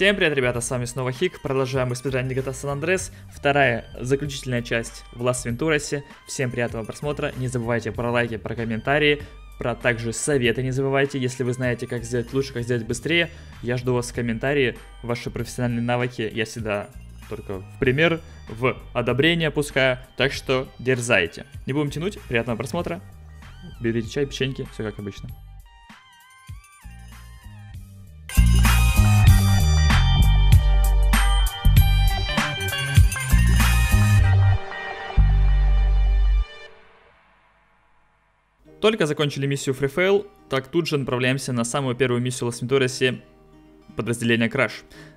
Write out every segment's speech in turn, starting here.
Всем привет, ребята, с вами снова Хик, продолжаем испытание GTA San Andreas, вторая, заключительная часть в Лас Вентурасе. Всем приятного просмотра, не забывайте про лайки, про комментарии, про также советы не забывайте. Если вы знаете, как сделать лучше, как сделать быстрее, я жду вас в комментарии, ваши профессиональные навыки я всегда только в пример, в одобрение пускаю, так что дерзайте. Не будем тянуть, приятного просмотра, берите чай, печеньки, все как обычно. Только закончили миссию Free Fail, так тут же направляемся на самую первую миссию Лас Вентурасе подразделения Crash.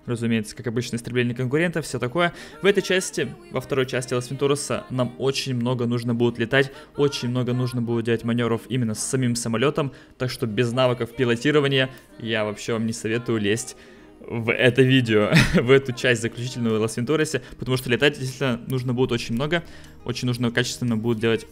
Разумеется, как обычно, истребление конкурентов, все такое. В этой части, во второй части Лас Вентураса, нам очень много нужно будет летать, очень много нужно будет делать маневров именно с самим самолетом, так что без навыков пилотирования я вообще вам не советую лезть в это видео, в эту часть заключительную Лас Вентурасе, потому что летать действительно нужно будет очень много, очень нужно качественно будет делать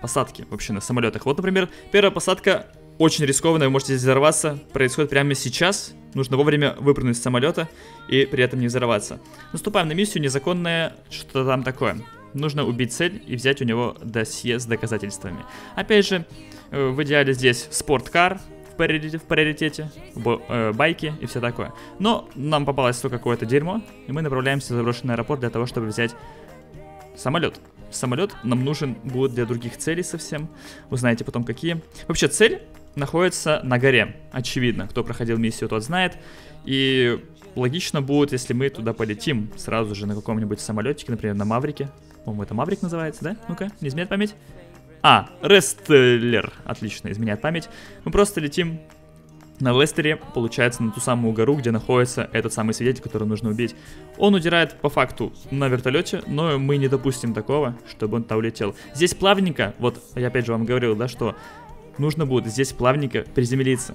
посадки вообще на самолетах. Вот, например, первая посадка очень рискованная, вы можете здесь взорваться, происходит прямо сейчас. Нужно вовремя выпрыгнуть с самолета и при этом не взорваться. Наступаем на миссию, незаконное, что-то там такое. Нужно убить цель и взять у него досье с доказательствами. Опять же, в идеале здесь спорткар в приоритете, байки и все такое. Но нам попалось то какое-то дерьмо, и мы направляемся в заброшенный аэропорт для того, чтобы взять самолет. Самолет нам нужен будет для других целей совсем. Узнаете потом какие. Вообще цель находится на горе. Очевидно, кто проходил миссию, тот знает. И логично будет, если мы туда полетим сразу же на каком-нибудь самолетике, например, на Маврике. По-моему, это Маврик называется, да? Ну-ка, не изменяет память. А, Рестлер. Отлично, изменяет память. Мы просто летим на Лестере, получается, на ту самую гору, где находится этот самый свидетель, которого нужно убить. Он удирает по факту на вертолете, но мы не допустим такого, чтобы он там улетел. Здесь плавненько, вот я опять же вам говорил, да, что нужно будет здесь плавненько приземлиться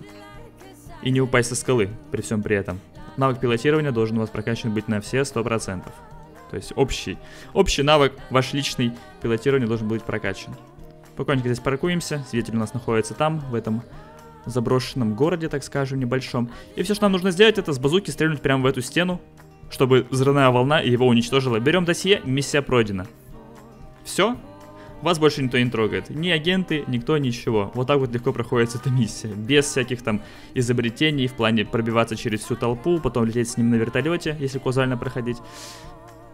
и не упасть со скалы при всем при этом. Навык пилотирования должен у вас прокачан быть на все 100%. То есть общий навык, ваш личный пилотирование должен быть прокачан. Спокойненько здесь паркуемся, свидетель у нас находится там, в этом заброшенном городе, так скажем, небольшом. И все, что нам нужно сделать, это с базуки стрельнуть прямо в эту стену, чтобы взрывная волна его уничтожила. Берем досье, миссия пройдена. Все, вас больше никто не трогает. Ни агенты, никто, ничего. Вот так вот легко проходит эта миссия. Без всяких там изобретений в плане пробиваться через всю толпу, потом лететь с ним на вертолете, если козально проходить.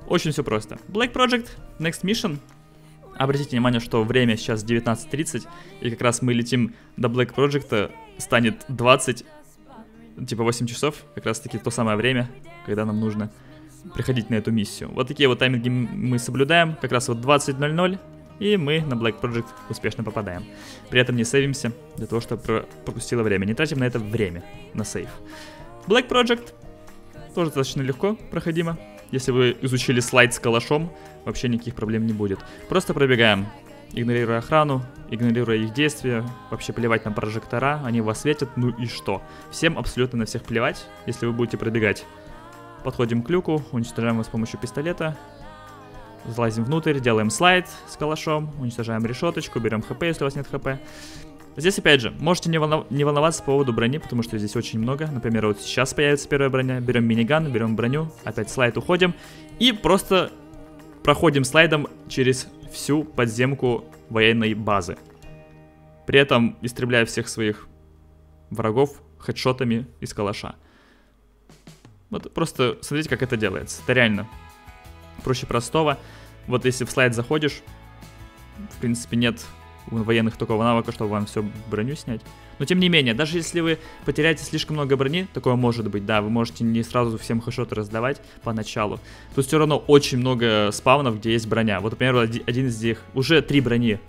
Очень все просто. Black Project, Next Mission. Обратите внимание, что время сейчас 19:30, и как раз мы летим до Black Project, станет 20, типа 8 часов, как раз таки то самое время, когда нам нужно приходить на эту миссию. Вот такие вот тайминги мы соблюдаем, как раз вот 20:00, и мы на Black Project успешно попадаем. При этом не сейвимся, для того, чтобы пропустило время, не тратим на это время, на сейв. Black Project тоже достаточно легко проходимо. Если вы изучили слайд с калашом, вообще никаких проблем не будет. Просто пробегаем, игнорируя охрану, игнорируя их действия. Вообще плевать на прожектора, они вас светят, ну и что? Всем абсолютно на всех плевать, если вы будете пробегать. Подходим к люку, уничтожаем его с помощью пистолета. Залазим внутрь, делаем слайд с калашом, уничтожаем решеточку, берем хп, если у вас нет хп. Здесь опять же, можете не волноваться по поводу брони, потому что здесь очень много. Например, вот сейчас появится первая броня, берем миниган, берем броню, опять слайд уходим. И просто проходим слайдом через всю подземку военной базы. При этом истребляя всех своих врагов хедшотами из калаша. Вот просто смотрите, как это делается. Это реально проще простого. Вот если в слайд заходишь, в принципе нет у военных такого навыка, чтобы вам всю броню снять. Но тем не менее, даже если вы потеряете слишком много брони, такое может быть, да, вы можете не сразу всем хэшоты раздавать поначалу. Тут все равно очень много спавнов, где есть броня. Вот, например, один из них, уже 3 брони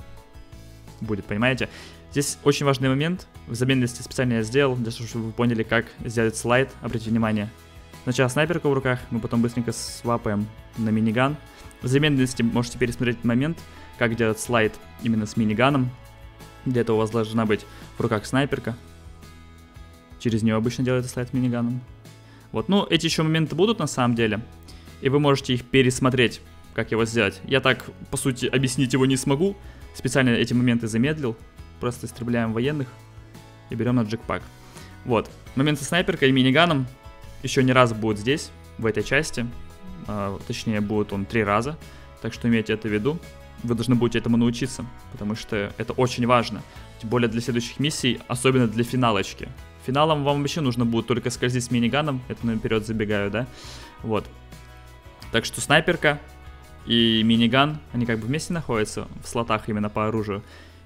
будет, понимаете? Здесь очень важный момент, в заменности специально я сделал, для того, чтобы вы поняли, как сделать слайд. Обратите внимание, сначала снайперка в руках, мы потом быстренько свапаем на миниган. В заменности можете пересмотреть момент, как делать слайд именно с миниганом. Для этого у вас должна быть в руках снайперка. Через нее обычно делается слайд с миниганом. Вот, ну, эти еще моменты будут на самом деле. И вы можете их пересмотреть, как его сделать. Я так, по сути, объяснить его не смогу. Специально эти моменты замедлил. Просто истребляем военных и берем на джекпак. Вот, момент со снайперкой и миниганом. еще не раз будет здесь, в этой части. Точнее, будет он 3 раза. Так что имейте это в виду. Вы должны будете этому научиться, потому что это очень важно. Тем более для следующих миссий, особенно для финалочки. Финалом вам вообще нужно будет только скользить с миниганом. Это наперед забегаю, да? Вот. Так что снайперка и миниган, они как бы вместе находятся в слотах именно по оружию.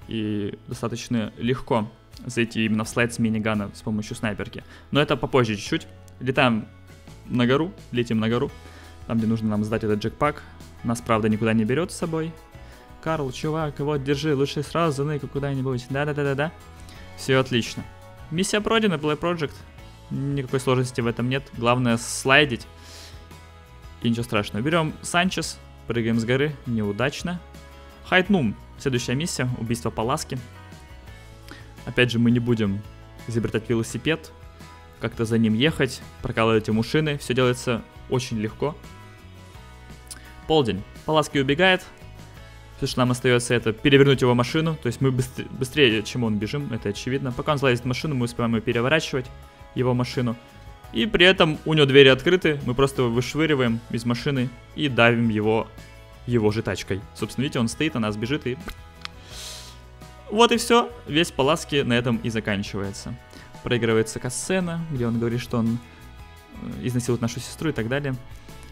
И достаточно легко зайти именно в слайд с минигана с помощью снайперки. Но это попозже чуть-чуть. Летим на гору. Там, где нужно нам сдать этот джекпак. Нас, правда, никуда не берет с собой. Карл, чувак, вот, держи, лучше сразу заныкай куда-нибудь. Да-да-да-да-да. Все отлично. Миссия пройдена, Black Project. Никакой сложности в этом нет. Главное слайдить. И ничего страшного. Берем Санчес, прыгаем с горы. Неудачно. Хайтнум. Следующая миссия. Убийство Поласки. Опять же, мы не будем изобретать велосипед. Как-то за ним ехать. Прокалывать ему шины. Все делается очень легко. Полдень. Поласки убегает. Все, что нам остается, это перевернуть его машину. То есть мы быстрее, чем он, бежим, это очевидно. Пока он залазит в машину, мы успеваем ее переворачивать, его машину. И при этом у него двери открыты, мы просто его вышвыриваем из машины и давим его же тачкой. Собственно, видите, он стоит, она сбежит и... Вот и все. Весь Поласки на этом и заканчивается. Проигрывается катсцена, где он говорит, что он изнасилует нашу сестру и так далее.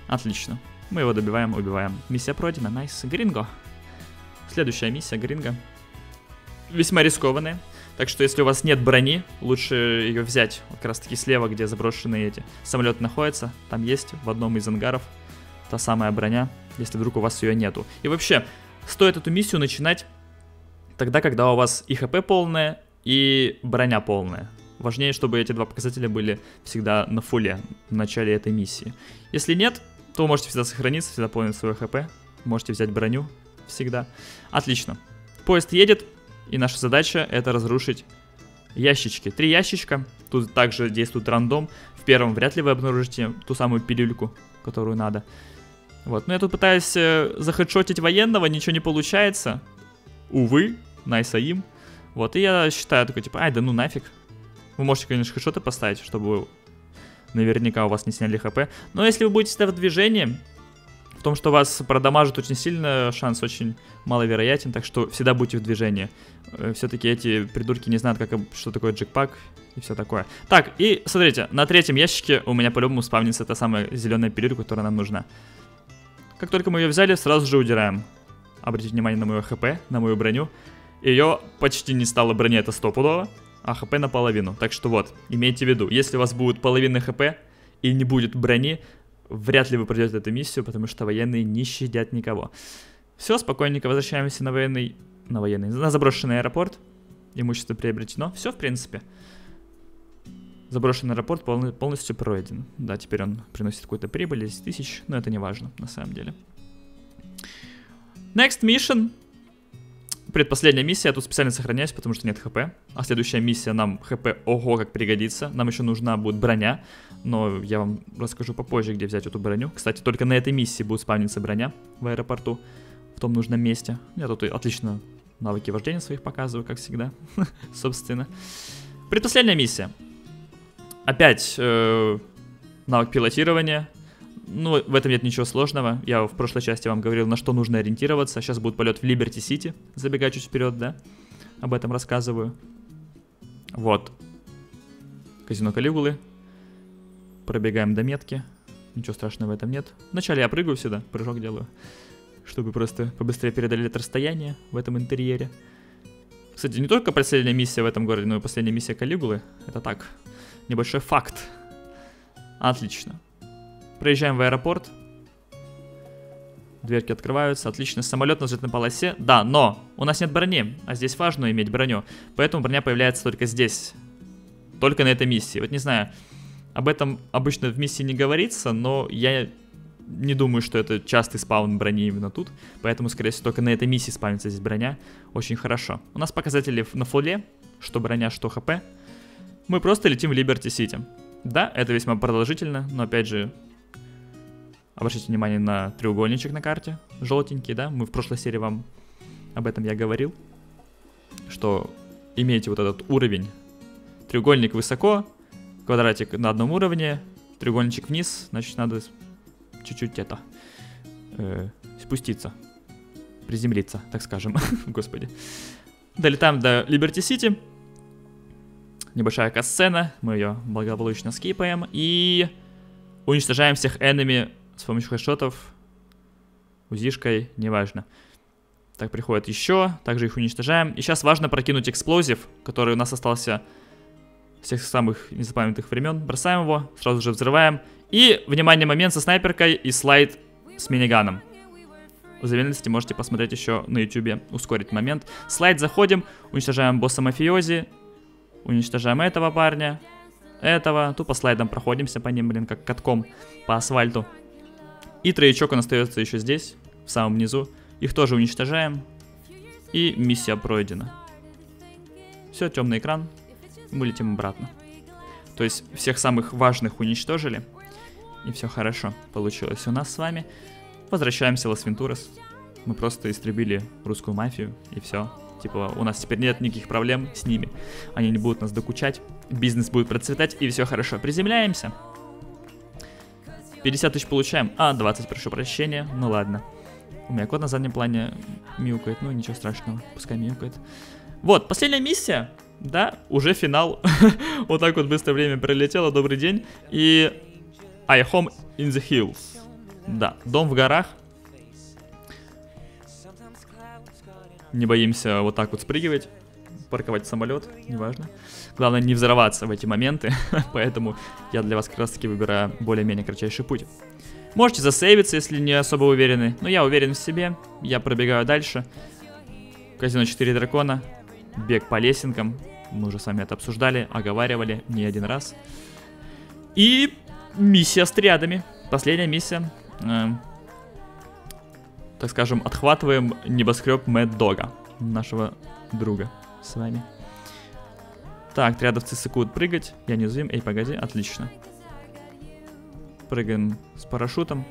Отлично. Мы его добиваем, убиваем. Миссия пройдена. Найс. Гринго. Следующая миссия, Гринго. Весьма рискованная. Так что, если у вас нет брони, лучше ее взять вот как раз таки слева, где заброшенные эти самолеты находятся. Там есть в одном из ангаров та самая броня, если вдруг у вас ее нету. И вообще, стоит эту миссию начинать тогда, когда у вас и ХП полное, и броня полная. Важнее, чтобы эти два показателя были всегда на фуле в начале этой миссии. Если нет, то вы можете всегда сохраниться, всегда полнить свое ХП. Можете взять броню. Всегда. Отлично. Поезд едет, и наша задача — это разрушить ящички. 3 ящичка. Тут также действует рандом. В первом вряд ли вы обнаружите ту самую пилюльку, которую надо. Вот. Но я тут пытаюсь захедшотить военного, ничего не получается. Увы. Найса им. Вот. И я считаю такой, типа, ай, да ну нафиг. Вы можете, конечно, хедшоты поставить, чтобы наверняка у вас не сняли ХП. Но если вы будете всегда в движении... В том, что вас продамажит очень сильно, шанс очень маловероятен, так что всегда будьте в движении. Все-таки эти придурки не знают, что такое джекпак и все такое. Так, и смотрите, на 3-м ящике у меня по-любому спавнится та самая зеленая пилюлька, которая нам нужна. Как только мы ее взяли, сразу же удираем. Обратите внимание на мою ХП, на мою броню. Ее почти не стало брони, это стопудово, а ХП наполовину. Так что вот, имейте в виду, если у вас будет половина ХП и не будет брони, вряд ли вы пройдете эту миссию, потому что военные не щадят никого. Все, спокойненько возвращаемся на заброшенный аэропорт. Имущество приобретено. Все, в принципе. Заброшенный аэропорт полностью пройден. Да, теперь он приносит какую-то прибыль, 10 тысяч, но это не важно, на самом деле. Next mission. Предпоследняя миссия, я тут специально сохраняюсь, потому что нет ХП. А следующая миссия нам ХП, ого, как пригодится. Нам еще нужна будет броня, но я вам расскажу попозже, где взять эту броню. Кстати, только на этой миссии будет спавниться броня в аэропорту, в том нужном месте. Я тут отлично навыки вождения своих показываю, как всегда, собственно. Предпоследняя миссия. Опять навык пилотирования. Ну, в этом нет ничего сложного. Я в прошлой части вам говорил, на что нужно ориентироваться. Сейчас будет полет в Liberty City. Забегаю чуть вперед, да? Об этом рассказываю. Вот. Казино Калигулы. Пробегаем до метки. Ничего страшного в этом нет. Вначале я прыгаю всегда, прыжок делаю. Чтобы просто побыстрее передали это расстояние в этом интерьере. Кстати, не только последняя миссия в этом городе, но и последняя миссия Калигулы. Это так, небольшой факт. Отлично. Проезжаем в аэропорт. Дверки открываются. Отлично. Самолет на взлетной полосе. Да, но у нас нет брони. А здесь важно иметь броню. Поэтому броня появляется только здесь. Только на этой миссии. Вот не знаю. Об этом обычно в миссии не говорится, но я не думаю, что это частый спаун брони именно тут. Поэтому, скорее всего, только на этой миссии спавнится здесь броня. Очень хорошо. У нас показатели на фуле. Что броня, что ХП. Мы просто летим в Liberty City. Да, это весьма продолжительно, но опять же... Обратите внимание на треугольничек на карте. Желтенький, да? Мы в прошлой серии вам об этом я говорил. Что имеете вот этот уровень. Треугольник высоко, квадратик на одном уровне, треугольничек вниз, значит надо чуть-чуть это спуститься, приземлиться, так скажем. Господи. Долетаем до Liberty City. Небольшая касцена, мы ее благополучно скипаем и уничтожаем всех энеми с помощью хэдшотов, узишкой, неважно. Так, приходят еще, также их уничтожаем. И сейчас важно прокинуть эксплозив, который у нас остался всех самых незапамятных времен. Бросаем его, сразу же взрываем. И, внимание, момент со снайперкой и слайд с миниганом. В зависимости можете посмотреть еще на ютубе, ускорить момент. Слайд заходим, уничтожаем босса мафиози. Уничтожаем этого парня, этого. Тупо слайдом проходимся по ним, блин, как катком по асфальту. И троечок он остается еще здесь, в самом низу. Их тоже уничтожаем. И миссия пройдена. Все, темный экран. Мы летим обратно. То есть всех самых важных уничтожили. И все хорошо получилось у нас с вами. Возвращаемся в Лас Вентурас. Мы просто истребили русскую мафию и все. Типа, у нас теперь нет никаких проблем с ними. Они не будут нас докучать. Бизнес будет процветать, и все хорошо. Приземляемся. 50 тысяч получаем. А, 20, прошу прощения. Ну ладно. У меня кот на заднем плане мяукает. Ну, ничего страшного. Пускай мяукает. Вот, последняя миссия. Да, уже финал. Вот так вот быстро время пролетело. Добрый день. И... I home in the hills. Да, дом в горах. Не боимся вот так вот спрыгивать, парковать самолет, неважно. Главное не взорваться в эти моменты, поэтому я для вас как раз таки выбираю более-менее кратчайший путь. Можете засейвиться, если не особо уверены, но я уверен в себе, я пробегаю дальше. Казино 4 дракона, бег по лесенкам, мы уже с вами это обсуждали, оговаривали не один раз. И миссия с триадами, последняя миссия. Так скажем, отхватываем небоскреб Мэддога, нашего друга с вами. Так, триадовцы сыкуют прыгать. Я не уязвим. Эй, погоди, отлично. Прыгаем с парашютом.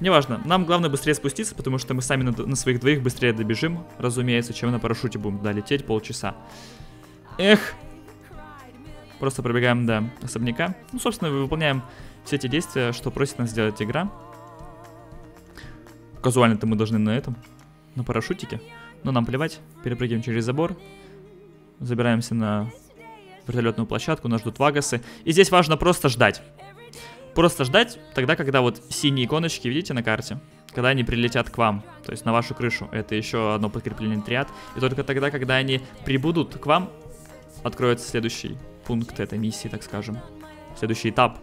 Неважно, нам главное быстрее спуститься, потому что мы сами на своих двоих быстрее добежим, разумеется, чем на парашюте будем долететь полчаса. Эх! Просто пробегаем до особняка. Ну, собственно, выполняем все те действия, что просит нас сделать игра. Казуально-то мы должны на этом, на парашютике. Но нам плевать, перепрыгиваем через забор. Забираемся на вертолетную площадку, нас ждут вагасы. И здесь важно просто ждать. Просто ждать тогда, когда вот синие иконочки, видите, на карте? Когда они прилетят к вам, то есть на вашу крышу. Это еще одно подкрепление триад. И только тогда, когда они прибудут к вам, откроется следующий пункт этой миссии, так скажем. Следующий этап.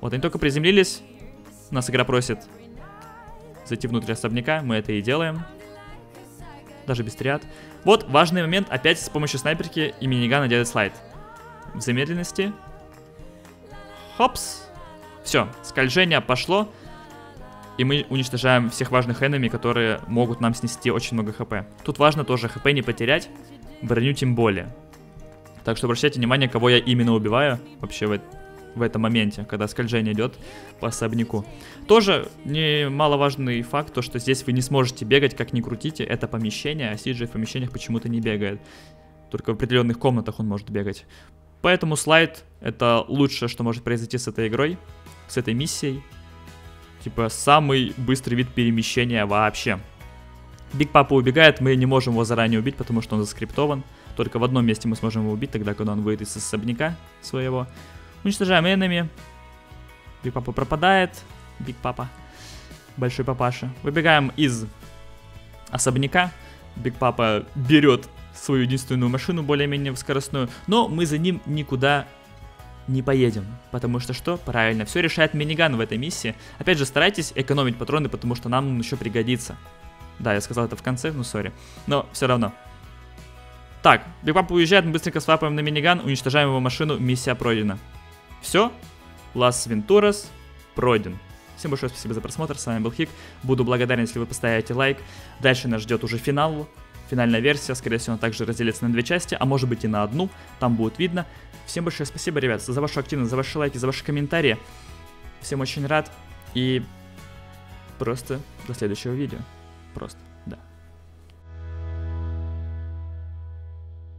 Вот они только приземлились, нас игра просит зайти внутрь особняка, мы это и делаем. Даже без триад. Вот важный момент, опять с помощью снайперки и минигана делать слайд. В замедленности. Хопс. Все, скольжение пошло. И мы уничтожаем всех важных энеми, которые могут нам снести очень много хп. Тут важно тоже хп не потерять, броню тем более. Так что обращайте внимание, кого я именно убиваю вообще в этом моменте, когда скольжение идет по особняку. Тоже немаловажный факт, то что здесь вы не сможете бегать, как ни крутите, это помещение, а CG в помещениях почему-то не бегает. Только в определенных комнатах он может бегать. Поэтому слайд — это лучшее, что может произойти с этой игрой, с этой миссией. Типа самый быстрый вид перемещения вообще. Биг Папа убегает, мы не можем его заранее убить, потому что он заскриптован. Только в одном месте мы сможем его убить, тогда когда он выйдет из особняка своего. Уничтожаем энеми. Биг Папа пропадает. Биг Папа. Большой папаша. Выбегаем из особняка. Биг Папа берет свою единственную машину, более-менее скоростную. Но мы за ним никуда не поедем. Потому что что? Правильно. Все решает миниган в этой миссии. Опять же, старайтесь экономить патроны, потому что нам он еще пригодится. Да, я сказал это в конце, ну сори. Но все равно. Так, Биг Папа уезжает, мы быстренько свапаем на миниган, уничтожаем его машину, миссия пройдена. Все, Лас Вентурас пройден. Всем большое спасибо за просмотр, с вами был Хик. Буду благодарен, если вы поставите лайк. Дальше нас ждет уже финал. Финальная версия, скорее всего, она также разделится на две части, а может быть и на одну. Там будет видно. Всем большое спасибо, ребят, за вашу активность, за ваши лайки, за ваши комментарии. Всем очень рад. И просто до следующего видео. Просто.